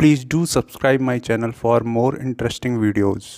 Please do subscribe my channel for more interesting videos.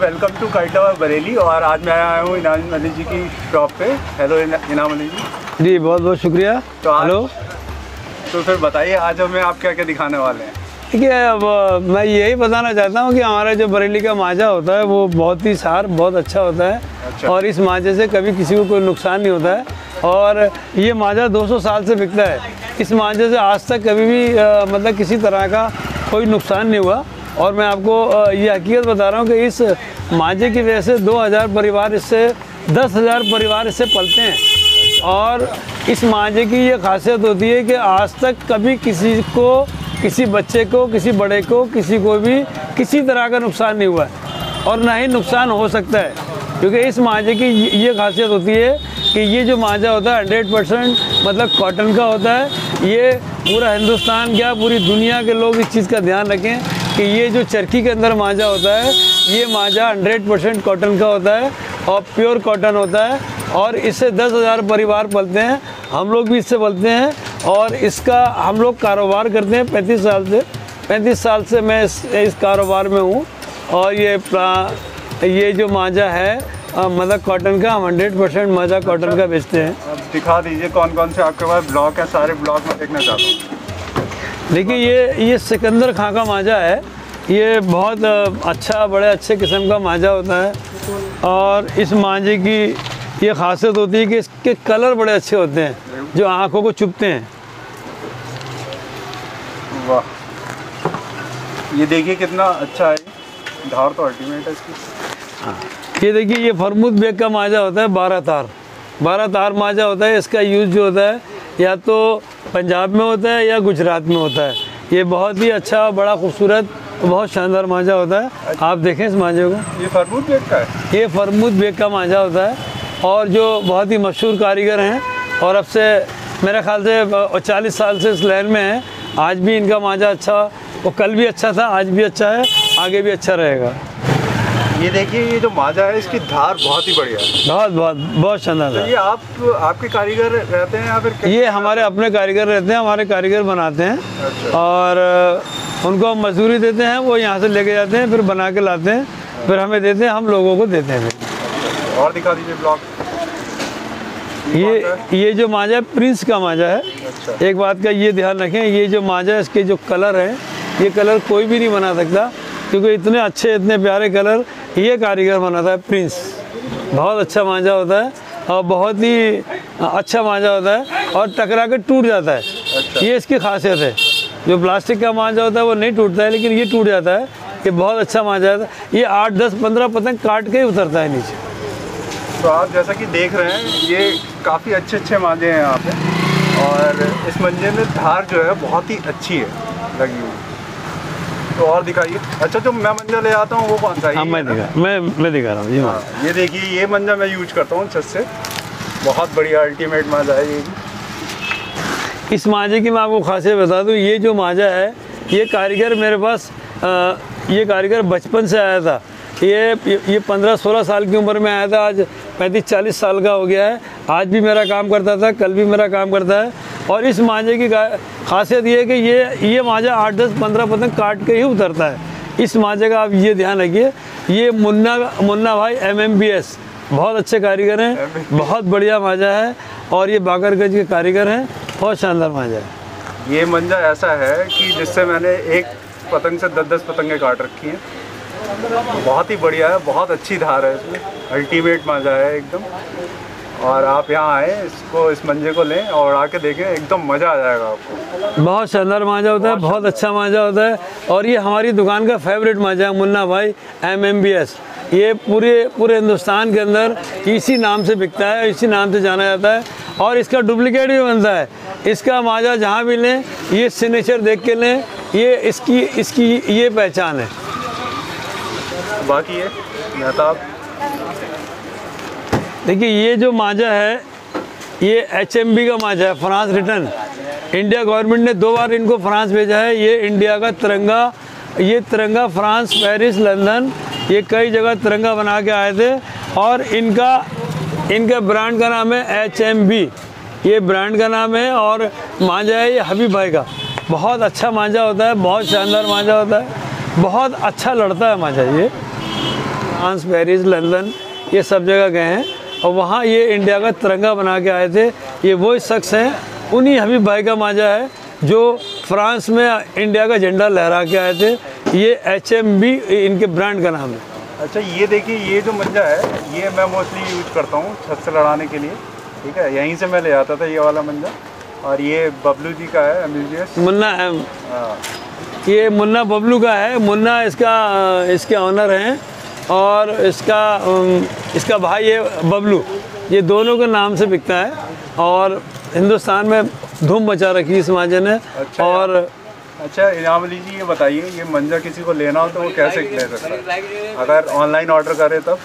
Welcome to काइटा बरेली और आज मैं आया हूँ इनाम अली जी की शॉप पे। हेलो इनाम अली जी। जी बहुत बहुत शुक्रिया। तो हेलो, तो फिर बताइए आज हमें आप क्या क्या दिखाने वाले हैं? ठीक है, अब मैं यही बताना चाहता हूँ कि हमारा जो बरेली का मांझा होता है वो बहुत ही शार्प, बहुत अच्छा होता है। अच्छा। और इस मांझे से कभी किसी को कोई नुकसान नहीं होता है और ये मांझा 200 साल से बिकता है। इस मांझे से आज तक कभी भी मतलब किसी तरह का कोई नुकसान नहीं हुआ और मैं आपको ये हकीकत बता रहा हूँ कि इस मांझे की वजह से 2000 परिवार इससे 10000 परिवार इससे पलते हैं और इस मांझे की ये खासियत होती है कि आज तक कभी किसी को, किसी बच्चे को, किसी बड़े को, किसी को भी किसी तरह का नुकसान नहीं हुआ है और ना ही नुकसान हो सकता है क्योंकि इस मांझे की ये खासियत होती है कि ये जो मांझा होता है 100% मतलब कॉटन का होता है। ये पूरा हिंदुस्तान क्या पूरी दुनिया के लोग इस चीज़ का ध्यान रखें कि ये जो चरखी के अंदर मांझा होता है ये मांझा 100% कॉटन का होता है और प्योर कॉटन होता है और इससे 10000 परिवार पलते हैं। हम लोग भी इससे पलते हैं और इसका हम लोग कारोबार करते हैं 35 साल से मैं इस कारोबार में हूँ और ये जो मांझा है मतलब कॉटन का हम 100% मांझा कॉटन का बेचते हैं। अब दिखा दीजिए कौन कौन से आपके पास ब्लॉक है, सारे ब्लॉक में देखना चाहता हूँ। देखिए ये सिकंदर खां का मांझा है, ये बहुत अच्छा बड़े अच्छे किस्म का मांझा होता है और इस मांझे की ये खासियत होती है कि इसके कलर बड़े अच्छे होते हैं जो आँखों को चुभते हैं। वाह, ये देखिए कितना अच्छा है, धार तो अल्टीमेट है इसकी। हाँ, ये देखिए ये फरमूद बेग का मांझा होता है 12 तार मांझा होता है। इसका यूज़ जो होता है या तो पंजाब में होता है या गुजरात में होता है। ये बहुत ही अच्छा बड़ा खूबसूरत बहुत शानदार मांझा होता है। अच्छा। आप देखें इस मांझे को, ये फरमूद बेग का है, ये फरमूद बेग का मांझा होता है और जो बहुत ही मशहूर कारीगर हैं और अब से मेरे ख्याल से 40 साल से इस लाइन में हैं। आज भी इनका मांझा अच्छा, वो कल भी अच्छा था, आज भी अच्छा है, आगे भी अच्छा रहेगा। ये देखिए ये जो मांझा है इसकी धार बहुत ही बढ़िया है, बहुत शानदार। तो ये आपके कारीगर रहते हैं या फिर ये हमारे अपने कारीगर रहते हैं, हमारे कारीगर बनाते हैं। अच्छा। और उनको हम मजदूरी देते हैं, वो यहाँ से लेके जाते हैं, फिर बना के लाते हैं, फिर हमें देते हैं, हम लोगों को देते हैं। अच्छा। और दिखा दीजिए ब्लॉक। ये जो मांझा है प्रिंस का मांझा है। एक बात का ये ध्यान रखें, ये जो मांझा है इसके जो कलर हैं ये कलर कोई भी नहीं बना सकता क्योंकि इतने अच्छे इतने प्यारे कलर ये कारीगर बनाता है प्रिंस। बहुत अच्छा मांझा होता है और बहुत ही अच्छा मांझा होता है और टकरा के टूट जाता है। अच्छा। ये इसकी खासियत है। जो प्लास्टिक का मांझा होता है वो नहीं टूटता है लेकिन ये टूट जाता है। ये बहुत अच्छा मांझा है, ये 8, 10, 15 पतंग काट के ही उतरता है नीचे। तो आप जैसा कि देख रहे हैं ये काफ़ी अच्छे अच्छे मांझे हैं यहाँ पे और इस मांझे में धार जो है बहुत ही अच्छी है लगी हुई। तो और दिखाइए। अच्छा, जो मैं मंजा ले आता हूँ वो कौन सा है? हाँ, मैं दिखा रहा हूँ ये। हाँ, ये देखिए ये मंजा मैं यूज करता हूँ छत से, बहुत बढ़िया अल्टीमेट मांझा है ये भी। इस मांझे की मैं आपको खासियत बता दूँ, ये जो मांझा है ये कारीगर मेरे पास ये कारीगर बचपन से आया था। ये 15-16 साल की उम्र में आया था, आज 35-40 साल का हो गया है। आज भी मेरा काम करता था, कल भी मेरा काम करता है। और इस मांझे की खासियत ये है कि ये मांझा 8-10-15% काट के ही उतरता है। इस मांझे का आप ये ध्यान रखिए। ये मुन्ना भाई MMBS बहुत अच्छे कारीगर हैं, बहुत बढ़िया मांझा है और ये बाकरगंज के कारीगर हैं, बहुत शानदार मांझा है। ये मांझा ऐसा है कि जिससे मैंने एक पतंग से 10-10 पतंगें काट रखी हैं। बहुत ही बढ़िया है, बहुत अच्छी धार है इसमें, अल्टीमेट मांझा है एकदम। और आप यहाँ आए, इस मांझे को लें और आके देखें, एकदम मज़ा आ जाएगा आपको। बहुत शानदार मांझा होता है, बहुत अच्छा मांझा होता है। और ये हमारी दुकान का फेवरेट मांझा है, मुन्ना भाई MMBS। ये पूरे हिंदुस्तान के अंदर इसी नाम से बिकता है, इसी नाम से जाना जाता है और इसका डुप्लीकेट भी बनता है। इसका मांझा जहाँ भी लें, ये सिग्नेचर देख के लें, ये इसकी ये पहचान है। बाकी है देखिए, ये जो मांझा है ये HMB का मांझा है, फ्रांस रिटर्न। इंडिया गवर्नमेंट ने 2 बार इनको फ्रांस भेजा है। ये इंडिया का तिरंगा, ये तिरंगा फ्रांस, पेरिस, लंदन, ये कई जगह तिरंगा बना के आए थे। और इनका ब्रांड का नाम है HMB, ये ब्रांड का नाम है। और मांझा है ये हबीब भाई का, बहुत अच्छा मांझा होता है, बहुत शानदार मांझा होता है, बहुत अच्छा लड़ता है मांझा। ये फ्रांस, पेरिस, लंदन, ये सब जगह गए हैं और वहाँ ये इंडिया का तिरंगा बना के आए थे। ये वो शख्स हैं, उन्हीं हबीब भाई का मांझा है जो फ्रांस में इंडिया का झंडा लहरा के आए थे। ये HMB इनके ब्रांड का नाम है। अच्छा, ये देखिए, ये जो मांझा है ये मैं मोस्टली यूज करता हूँ छत से लड़ाने के लिए, ठीक है। यहीं से मैं ले आता था ये वाला मांझा। और ये बबलू जी का है, ये मुन्ना बबलू का है। मुन्ना इसके ऑनर हैं और इसका भाई है बबलू। ये दोनों के नाम से बिकता है और हिंदुस्तान में धूम मचा रखी इस मांझे ने। अच्छा, और अच्छा इनाम अली जी, ये बताइए, ये मांझा किसी को लेना हो तो वो कैसे ले सकता है? अगर ऑनलाइन ऑर्डर करे तब?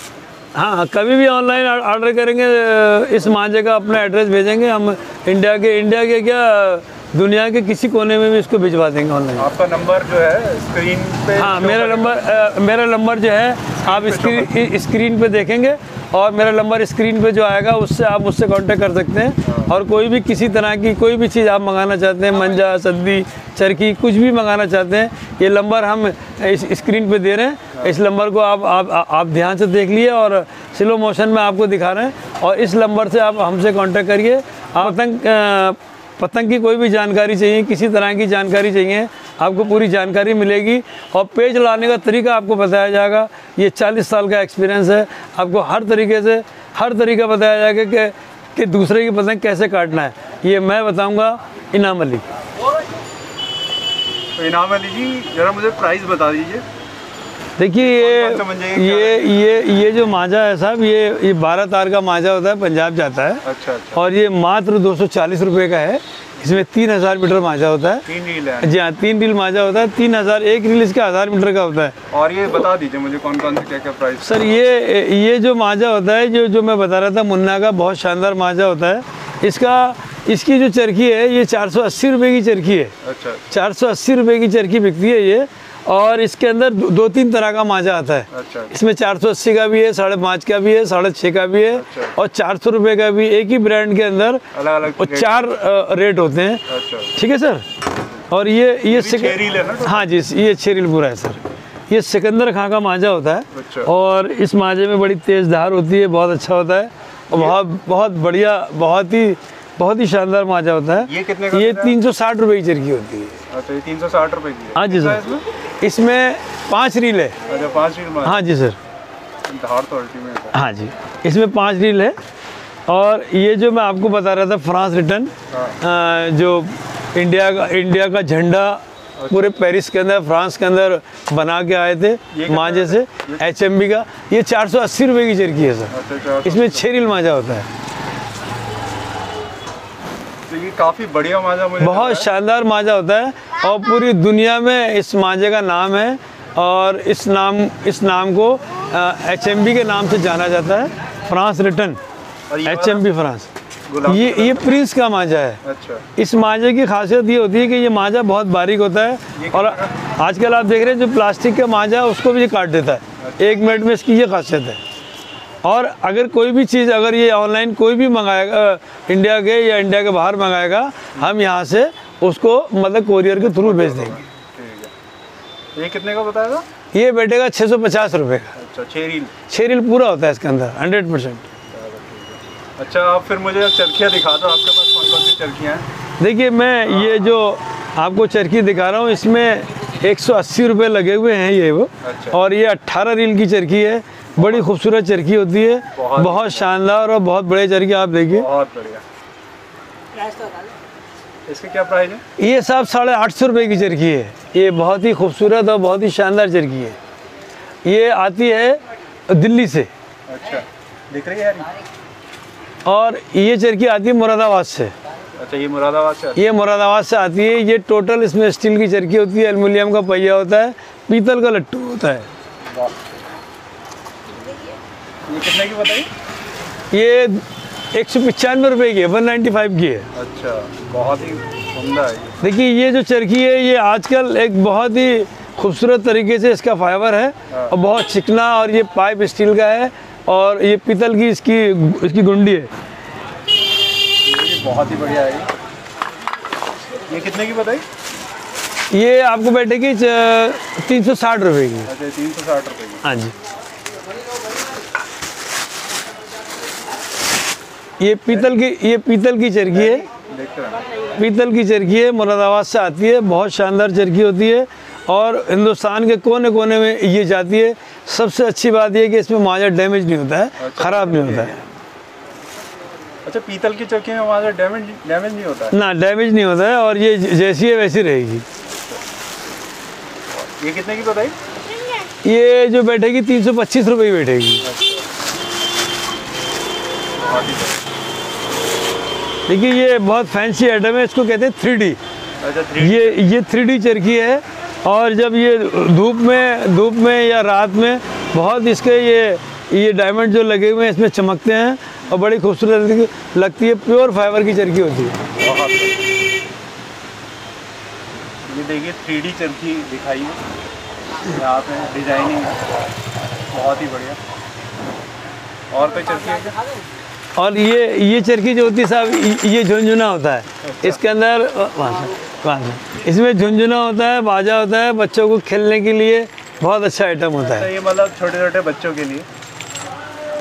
हाँ, कभी भी ऑनलाइन ऑर्डर करेंगे, इस मांझे का अपना एड्रेस भेजेंगे, हम इंडिया के क्या, दुनिया के किसी कोने में भी इसको भिजवा देंगे ऑनलाइन। आपका नंबर जो है स्क्रीन पे? हाँ, मेरा नंबर जो है आप स्क्रीन पे देखेंगे और मेरा नंबर स्क्रीन पे जो आएगा उससे आप मुझसे कांटेक्ट कर सकते हैं। और कोई भी किसी तरह की कोई भी चीज़ आप मंगाना चाहते हैं, मांझा, सद्दी, चरखी, कुछ भी मंगाना चाहते हैं, ये नंबर हम इस स्क्रीन पे दे रहे हैं। इस नंबर को आप ध्यान से देख लिए और स्लो मोशन में आपको दिखा रहे हैं। और इस नंबर से आप हमसे कांटेक्ट करिए। पतंग की कोई भी जानकारी चाहिए, किसी तरह की जानकारी चाहिए, आपको पूरी जानकारी मिलेगी। और पेज लाने का तरीका आपको बताया जाएगा। ये 40 साल का एक्सपीरियंस है, आपको हर तरीका बताया जाएगा कि दूसरे की पतंग कैसे काटना है, ये मैं बताऊंगा, इनाम अली। तो इनाम अली जी, ज़रा मुझे प्राइस बता दीजिए। देखिए, ये जो मांझा है साहब, ये 12 तार का मांझा होता है, पंजाब जाता है। अच्छा, अच्छा। और ये मात्र 240 रुपये का है। इसमें 3000 मीटर मांझा होता है। 3 रील है? जी हाँ, 3 रील मांझा होता है। 3000, एक रील इसका 1000 मीटर का होता है। और ये बता दीजिए मुझे कौन कौन से क्या प्राइस? सर, ये जो मांझा होता है, जो मैं बता रहा था मुन्ना का, बहुत शानदार मांझा होता है। इसकी जो चरखी है ये 480 रुपये की चरखी है। अच्छा, 480 रुपये की चरखी बिकती है ये। और इसके अंदर 2-3 तरह का मांझा आता है। अच्छा, इसमें 480 का भी है, 5.5 का भी है, 6.5 का भी है। अच्छा, और 400 रुपये का भी। एक ही ब्रांड के अंदर अलग अलग और 4 रेट होते हैं। अच्छा, ठीक है सर। और ये 6 रील है ना? हाँ जी, ये 6 रील पूरा है सर। ये सिकंदर खां का मांझा होता है और इस मांझे में बड़ी तेज़ धार होती है, बहुत अच्छा होता है और बहुत बढ़िया, बहुत ही शानदार मांझा होता है। ये 360 रुपये की चरखी होती है। अच्छा, 360 रुपये की? हाँ जी सर। इसमें 5 रील है। अच्छा, 5 रील। हाँ जी सर, धार तो अल्टीमेट है। हाँ जी, इसमें 5 रील है। और ये जो मैं आपको बता रहा था फ्रांस रिटर्न, जो इंडिया का झंडा पूरे पेरिस के अंदर, फ्रांस के अंदर बना के आए थे मांझे से, HMB का, ये 480 रुपये की चरखी है सर। इसमें 6 रील मांझा होता है। काफ़ी बढ़िया मांझा, बहुत शानदार मांझा होता है और पूरी दुनिया में इस मांझे का नाम है। और इस नाम को HMB के नाम से जाना जाता है, फ्रांस रिटर्न, HMB फ्रांस। ये प्रिंस का मांझा है। अच्छा, इस मांझे की खासियत ये होती है कि ये मांझा बहुत बारीक होता है और आजकल आप देख रहे हैं जो प्लास्टिक का मांझा है उसको भी ये काट देता है। 1 मिनट में इसकी ये खासियत है। और अगर कोई भी चीज़ अगर ये ऑनलाइन कोई भी मंगाएगा इंडिया के या इंडिया के बाहर मंगाएगा, हम यहाँ से उसको मतलब कोरियर के थ्रू भेज देंगे। ये कितने का बताएगा? ये बैठेगा 650 रुपये का। अच्छा, 6 रील पूरा होता है इसके अंदर 100%। अच्छा, आप फिर मुझे चरखियाँ दिखा दो, आपके पास कौन कौन सी चरखियाँ हैं? देखिए, मैं ये जो आपको चरखी दिखा रहा हूँ इसमें 180 रुपये लगे हुए हैं ये वो। अच्छा। और ये 18 रील की चरखी है, बड़ी खूबसूरत चरखी होती है, बहुत शानदार और बहुत बड़े चरखी। आप देखिए, बहुत बढ़िया। इसका क्या प्राइस है? ये साहब 850 रुपये की चरखी है। ये बहुत ही खूबसूरत और बहुत ही शानदार चरखी है। ये आती है दिल्ली से। अच्छा, दिख रही है यार। और ये चरखी आती है मुरादाबाद से। अच्छा, ये मुरादाबाद से? ये मुरादाबाद से आती है। ये टोटल इसमें स्टील की चरखी होती है, एल्युमिनियम का पहिया होता है, पीतल का लट्टू होता है। ये कितने की बताइए? ये 195 रुपये की है, 195 की है। अच्छा, बहुत ही सुंदर है। देखिए, ये जो चरखी है ये आजकल एक बहुत ही खूबसूरत तरीके से इसका फाइबर है और बहुत चिकना, और ये पाइप स्टील का है और ये पीतल की इसकी गुंडी है। ये बहुत ही बढ़िया है। ये कितने की बताई? ये आपको बैठेगी 360 रुपये की। अच्छा, 360 रुपये की। हाँ जी। ये पीतल की चरखी है, पीतल की चरखी है, मुरादाबाद से आती है, बहुत शानदार चरखी होती है और हिंदुस्तान के कोने कोने में ये जाती है। सबसे अच्छी बात यह कि इसमें मांझा डैमेज नहीं होता है, ख़राब नहीं होता है। अच्छा, पीतल की चरखी में मांझा डैमेज नहीं होता है ना? डैमेज नहीं होता है और ये जैसी है वैसी रहेगी। ये कितने की बताई? ये जो बैठेगी 325 रुपये की बैठेगी। देखिए, ये बहुत फैंसी आइटम है, इसको कहते हैं 3D। अच्छा, 3D। ये 3D चरखी है और जब ये धूप में या रात में बहुत इसके ये डायमंड जो लगे हुए हैं इसमें चमकते हैं और बड़ी खूबसूरत लगती है। प्योर फाइबर की चरखी होती है। ये देखिए, 3D चरखी दिखाई है, डिजाइनिंग बहुत ही बढ़िया। और कोई चरखी है? और ये चरखी जो होती है साहब, ये झुनझुना होता है। अच्छा। इसके अंदर इसमें झुनझुना होता है, बाजा होता है, बच्चों को खेलने के लिए बहुत अच्छा आइटम होता है। ये मतलब छोटे छोटे बच्चों के लिए।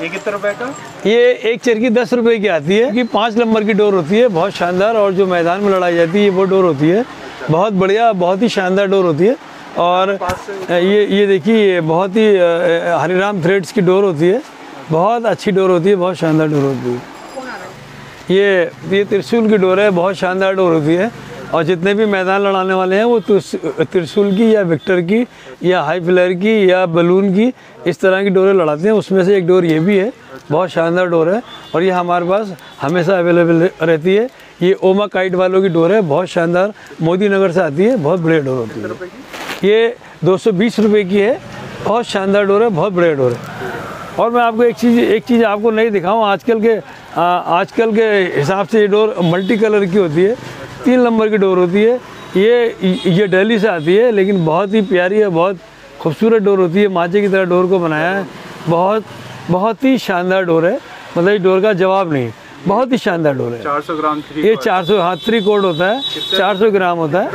ये कितने रुपए का? ये एक चरखी 10 रुपये की आती है कि 5 नंबर की डोर होती है, बहुत शानदार। और जो मैदान में लड़ाई जाती है ये वो डोर होती है। अच्छा। बहुत बढ़िया, बहुत ही शानदार डोर होती है। और ये देखिए, बहुत ही हरिराम थ्रेड्स की डोर होती है, बहुत अच्छी डोर होती है, बहुत शानदार डोर होती है। ये त्रिशूल की डोर है, बहुत शानदार डोर होती है। और जितने भी मैदान लड़ाने वाले हैं वो त्रिशूल की या विक्टर की या हाई फ्लायर की या बलून की इस तरह की डोरें लड़ाते हैं। उसमें से एक डोर ये भी है, बहुत शानदार डोर है और ये हमारे पास हमेशा अवेलेबल रहती है। ये ओमा काइट वालों की डोर है, बहुत शानदार, मोदी नगर से आती है, बहुत बढ़िया डोर होती है। ये 220 रुपये की है, बहुत शानदार डोर है, बहुत बढ़िया डोर है। और मैं आपको एक चीज़ आपको नहीं दिखाऊँ, आजकल के हिसाब से ये डोर मल्टी कलर की होती है, 3 नंबर की डोर होती है। ये दिल्ली से आती है लेकिन बहुत ही प्यारी है, बहुत खूबसूरत डोर होती है, मांझे की तरह डोर को बनाया है। बहुत ही शानदार डोर है, मतलब इस डोर का जवाब नहीं, बहुत ही शानदार डोर है। 400 ग्राम ये 400, हाँ, 3 कोड होता है, 400 ग्राम होता है।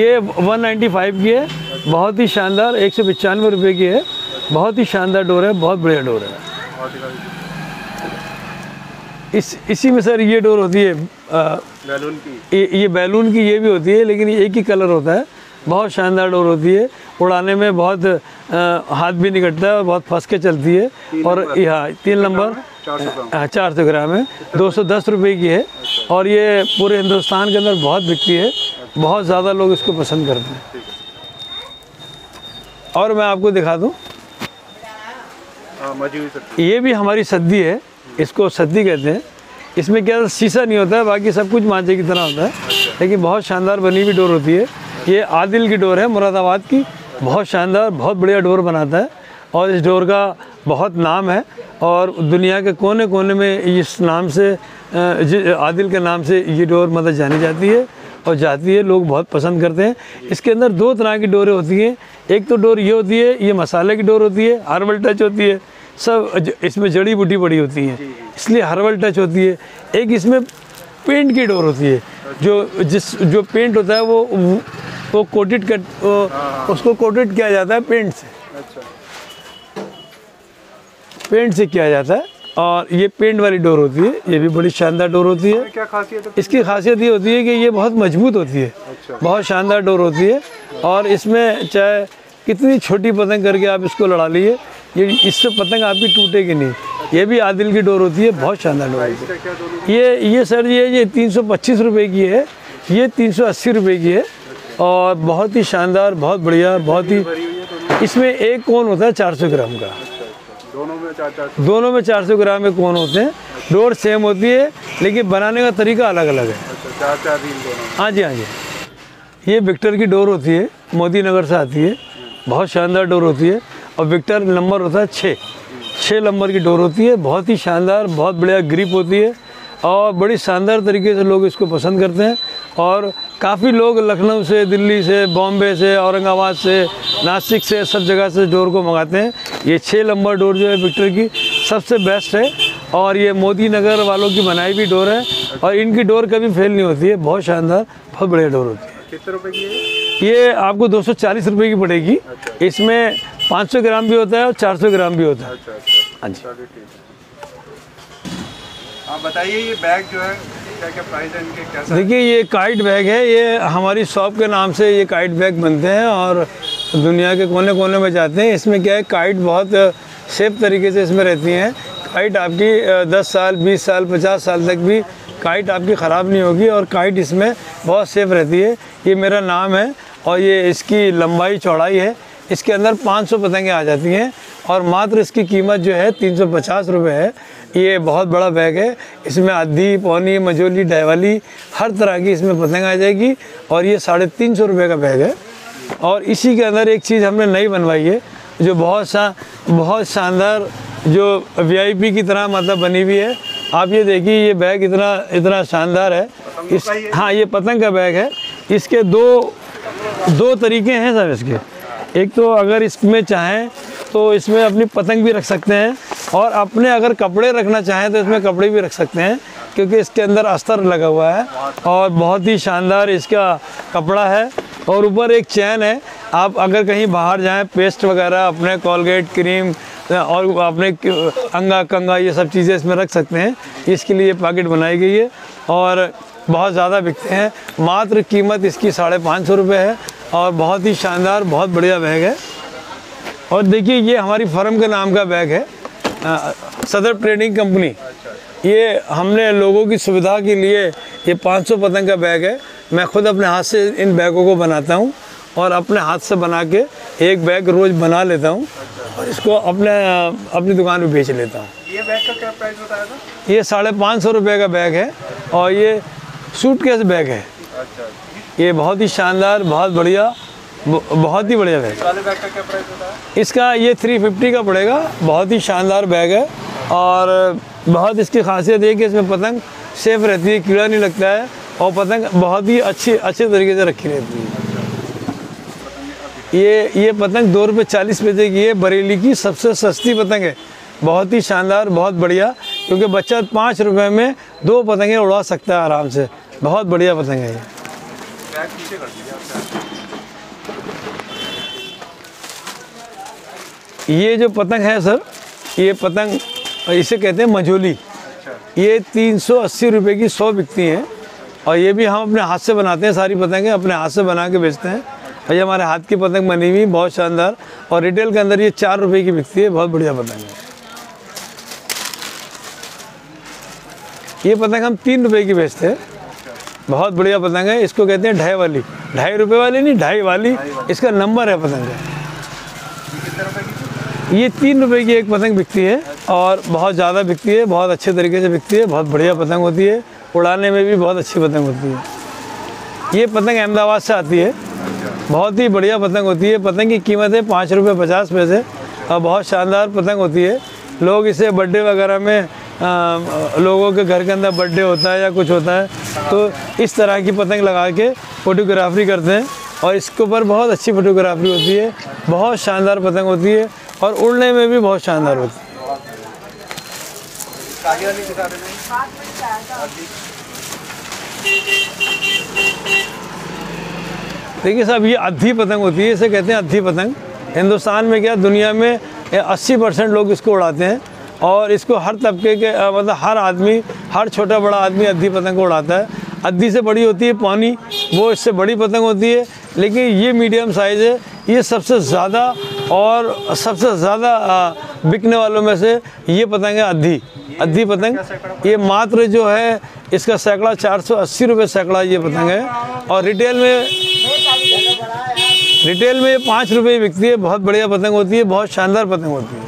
ये 195 की है, बहुत ही शानदार, 195 रुपये की है, बहुत ही शानदार डोर है, बहुत बढ़िया डोर है। इसी में सर ये डोर होती है बैलून की। ये बैलून की ये भी होती है लेकिन एक ही कलर होता है, बहुत शानदार डोर होती है, उड़ाने में बहुत हाथ भी नहीं कटता है और बहुत फंस के चलती है। और हाँ, 3 नंबर 400 ग्राम है, 210 रुपये की है और ये पूरे हिंदुस्तान के अंदर बहुत बिकती है, बहुत ज़्यादा लोग इसको पसंद करते हैं। और मैं आपको दिखा दूँ, ये भी हमारी सद्दी है, इसको सद्दी कहते हैं। इसमें क्या शीशा नहीं होता है, बाकी सब कुछ मांझे की तरह होता है। अच्छा। लेकिन बहुत शानदार बनी हुई डोर होती है। ये आदिल की डोर है मुरादाबाद की, बहुत शानदार, बहुत बढ़िया डोर बनाता है और इस डोर का बहुत नाम है और दुनिया के कोने कोने में इस नाम से, आदिल के नाम से ये डोर मतलब जानी जाती है और जाती है, लोग बहुत पसंद करते हैं। इसके अंदर 2 तरह की डोरें होती हैं, एक तो डोर ये होती है, ये मसाले की डोर होती है, हर्बल टच होती है। सब इसमें जड़ी बूटी बड़ी होती है, इसलिए हर्बल टच होती है। एक इसमें पेंट की डोर होती है, जो पेंट होता है वो कोटेड उसको कोटेड किया जाता है पेंट से। अच्छा। पेंट से किया जाता है। और ये पेंट वाली डोर होती है, ये भी बड़ी शानदार डोर होती है। क्या खासियत है? इसकी खासियत ये होती है कि ये बहुत मजबूत होती है। अच्छा। बहुत शानदार डोर होती है और इसमें चाहे कितनी छोटी पतंग करके आप इसको लड़ा लीजिए, ये इससे पतंग आपकी टूटेगी नहीं। ये भी आदिल की डोर होती है, बहुत शानदार डोर होती है। ये सर ये 325 रुपये की है, ये 380 रुपये की है और बहुत ही शानदार, बहुत बढ़िया, बहुत ही। इसमें एक कोन होता है 400 ग्राम का, दोनों में 400 ग्राम में कोन होते हैं। डोर सेम होती है लेकिन बनाने का तरीका अलग अलग है। हाँ जी, हाँ जी। ये विक्टर की डोर होती है, मोदी नगर से आती है, बहुत शानदार डोर होती है। और विक्टर नंबर होता है 6 नंबर की डोर होती है, बहुत ही शानदार, बहुत बढ़िया ग्रिप होती है और बड़ी शानदार तरीके से लोग इसको पसंद करते हैं। और काफ़ी लोग लखनऊ से, दिल्ली से, बॉम्बे से, औरंगाबाद से, नासिक से, सब जगह से डोर को मंगाते हैं। ये 6 नंबर डोर जो है विक्टर की सबसे बेस्ट है और ये मोदी नगर वालों की बनाई हुई डोर है और इनकी डोर कभी फेल नहीं होती है, बहुत शानदार, बहुत बढ़िया डोर होती है। कितने रुपये की है ये? आपको 240 रुपये की पड़ेगी। इसमें 500 ग्राम भी होता है और 400 ग्राम भी होता है। हाँ जी। आप बताइए ये बैग जो है क्या क्या प्राइस है इनके, कैसा? देखिए ये काइट बैग है, ये हमारी शॉप के नाम से ये काइट बैग बनते हैं और दुनिया के कोने कोने में जाते हैं। इसमें क्या है, काइट बहुत सेफ तरीके से इसमें रहती हैं। काइट आपकी 10 साल, 20 साल, 50 साल तक भी काइट आपकी ख़राब नहीं होगी और काइट इसमें बहुत सेफ रहती है। ये मेरा नाम है और ये इसकी लंबाई चौड़ाई है, इसके अंदर 500 पतंगें आ जाती हैं और मात्र इसकी कीमत जो है 350 रुपये है। ये बहुत बड़ा बैग है, इसमें आधी, पौनी, मजोली, डायवाली, हर तरह की इसमें पतंग आ जाएगी और ये 350 रुपये का बैग है। और इसी के अंदर एक चीज़ हमने नई बनवाई है जो बहुत शानदार, जो वीआईपी की तरह मतलब बनी हुई है। आप ये देखिए, ये बैग इतना शानदार है। हाँ, ये पतंग का बैग है। इसके दो तरीके हैं सर इसके। एक तो अगर इसमें चाहें तो इसमें अपनी पतंग भी रख सकते हैं और अपने अगर कपड़े रखना चाहें तो इसमें कपड़े भी रख सकते हैं, क्योंकि इसके अंदर अस्तर लगा हुआ है और बहुत ही शानदार इसका कपड़ा है। और ऊपर एक चैन है, आप अगर कहीं बाहर जाएं, पेस्ट वगैरह, अपने कोलगेट क्रीम और अपने अंगा कंगा, ये सब चीज़ें इसमें रख सकते हैं। इसके लिए पैकेट बनाई गई है और बहुत ज़्यादा बिकते हैं। मात्र कीमत इसकी 550 रुपये है और बहुत ही शानदार, बहुत बढ़िया बैग है। और देखिए ये हमारी फर्म के नाम का बैग है, सदर ट्रेडिंग कंपनी। ये हमने लोगों की सुविधा के लिए ये 500 पतंग का बैग है। मैं खुद अपने हाथ से इन बैगों को बनाता हूँ और अपने हाथ से बना के एक बैग रोज़ बना लेता हूँ और इसको अपनी दुकान में बेच लेता हूँ। ये बैग का क्या प्राइस बताया था? ये 550 रुपये का बैग है और ये सूटकेस बैग है। ये बहुत ही शानदार, बहुत बढ़िया, बहुत ही बढ़िया बैग है। इसका ये 350 का पड़ेगा। बहुत ही शानदार बैग है और बहुत इसकी खासियत है कि इसमें पतंग सेफ रहती है, कीड़ा नहीं लगता है और पतंग बहुत ही अच्छे तरीके से रखी रहती है। ये पतंग 2 रुपये 40 पैसे की है, बरेली की सबसे सस्ती पतंग है। बहुत ही शानदार, बहुत बढ़िया, क्योंकि बच्चा 5 रुपये में 2 पतंगें उड़ा सकता है आराम से। बहुत बढ़िया पतंग है ये। ये जो पतंग है सर, ये पतंग इसे कहते हैं मजोली। ये 380 रुपये की 100 बिकती हैं और ये भी हम अपने हाथ से बनाते हैं। सारी पतंगें अपने हाथ से बना के बेचते हैं और ये हमारे हाथ की पतंग बनी हुई, बहुत शानदार। और रिटेल के अंदर ये 4 रुपये की बिकती है, बहुत बढ़िया पतंग है। ये पतंग हम 3 रुपये की बेचते हैं, बहुत बढ़िया पतंग है। इसको कहते हैं ढाई वाली, 2.5 रुपये वाली नहीं, ढाई वाली इसका नंबर है पतंग का। ये 3 रुपये की एक पतंग बिकती है और बहुत ज़्यादा बिकती है, बहुत अच्छे तरीके से बिकती है, बहुत बढ़िया पतंग होती है, उड़ाने में भी बहुत अच्छी पतंग होती है। ये पतंग अहमदाबाद से आती है, बहुत ही बढ़िया पतंग होती है। पतंग की कीमत है 5 रुपये 50 पैसे और बहुत शानदार पतंग होती है। लोग इसे बर्थडे वगैरह में, लोगों के घर के अंदर बर्थडे होता है या कुछ होता है तो इस तरह की पतंग लगा के फोटोग्राफी करते हैं और इसके ऊपर बहुत अच्छी फोटोग्राफी होती है। बहुत शानदार पतंग होती है और उड़ने में भी बहुत शानदार होती है। आगे वाली दिखा देना। देखिए साहब, ये अद्धी पतंग होती है, इसे कहते हैं अद्धी पतंग। हिंदुस्तान में क्या दुनिया में 80% लोग इसको उड़ाते हैं और इसको हर तबके के मतलब हर आदमी, हर छोटा बड़ा आदमी अद्धी पतंग को उड़ाता है। अद्धी से बड़ी होती है पानी, वो इससे बड़ी पतंग होती है, लेकिन ये मीडियम साइज़ है। ये सबसे ज़्यादा और सबसे ज़्यादा बिकने वालों में से ये पतंग है अद्धी। अद्धी पतंग ये मात्र जो है इसका सैकड़ा 480 रुपये सैकड़ा ये पतंग है, और रिटेल में 5 रुपये बिकती है। बहुत बढ़िया पतंग होती है, बहुत शानदार पतंग होती है।